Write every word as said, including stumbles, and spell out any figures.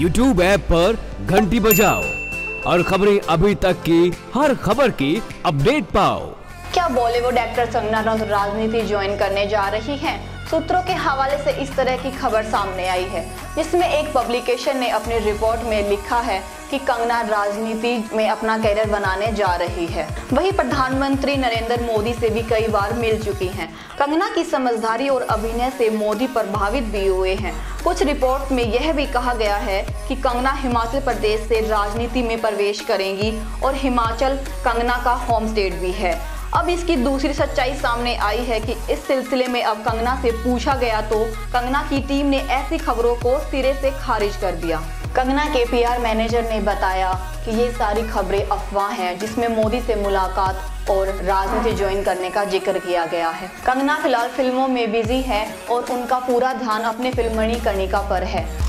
YouTube app पर घंटी बजाओ और खबरें अभी तक की हर खबर की अपडेट पाओ। क्या बॉलीवुड एक्टर कंगना रनौत राजनीति ज्वाइन करने जा रही हैं? सूत्रों के हवाले से इस तरह की खबर सामने आई है, जिसमें एक पब्लिकेशन ने अपने रिपोर्ट में लिखा है कि कंगना राजनीति में अपना कैरियर बनाने जा रही है। वहीं प्रधानमंत्री नरेंद्र मोदी से भी कई बार मिल चुकी हैं। कंगना की समझदारी और अभिनय से मोदी प्रभावित भी हुए हैं। कुछ रिपोर्ट में यह भी कहा गया है कि कंगना हिमाचल प्रदेश से राजनीति में प्रवेश करेंगी और हिमाचल कंगना का होम स्टेट भी है। अब इसकी दूसरी सच्चाई सामने आई है कि इस सिलसिले में अब कंगना से पूछा गया तो कंगना की टीम ने ऐसी खबरों को सिरे से खारिज कर दिया। कंगना के पीआर मैनेजर ने बताया कि ये सारी खबरें अफवाह हैं, जिसमें मोदी से मुलाकात और राजनीति ज्वाइन करने का जिक्र किया गया है। कंगना फिलहाल फिल्मों में बिजी है और उनका पूरा ध्यान अपने फिल्म करने का पर है।